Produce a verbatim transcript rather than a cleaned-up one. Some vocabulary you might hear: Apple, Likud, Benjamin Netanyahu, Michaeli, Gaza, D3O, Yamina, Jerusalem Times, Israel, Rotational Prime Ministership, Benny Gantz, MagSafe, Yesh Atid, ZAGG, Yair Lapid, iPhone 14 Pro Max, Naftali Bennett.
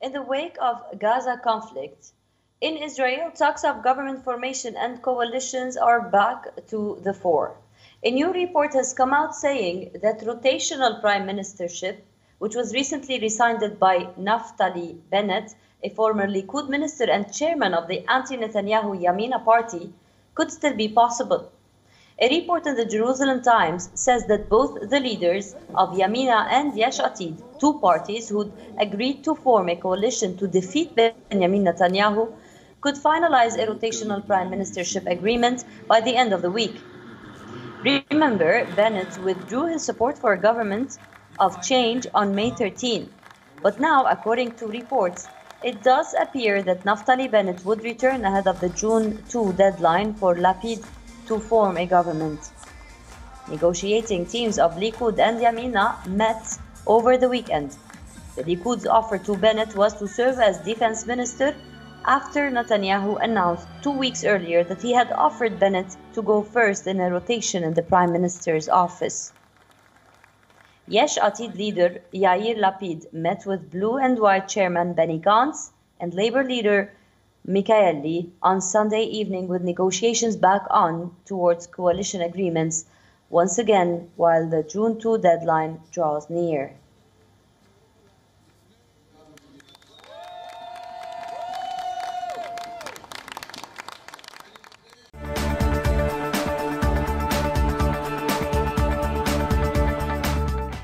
in the wake of Gaza conflict. In Israel, talks of government formation and coalitions are back to the fore. A new report has come out saying that rotational prime ministership, which was recently resigned by Naftali Bennett, a former Likud minister and chairman of the anti-Netanyahu Yamina party, could still be possible. A report in the Jerusalem Times says that both the leaders of Yamina and Yesh Atid, two parties who'd agreed to form a coalition to defeat Benjamin Netanyahu, could finalize a rotational prime ministership agreement by the end of the week. Remember, Bennett withdrew his support for a government of change on May thirteenth. But now, according to reports, it does appear that Naftali Bennett would return ahead of the June second deadline for Lapid to form a government. Negotiating teams of Likud and Yamina met over the weekend. The Likud's offer to Bennett was to serve as defense minister after Netanyahu announced two weeks earlier that he had offered Bennett to go first in a rotation in the prime minister's office. Yesh Atid leader Yair Lapid met with Blue and White chairman Benny Gantz and Labour leader Michaeli on Sunday evening, with negotiations back on towards coalition agreements once again while the June second deadline draws near.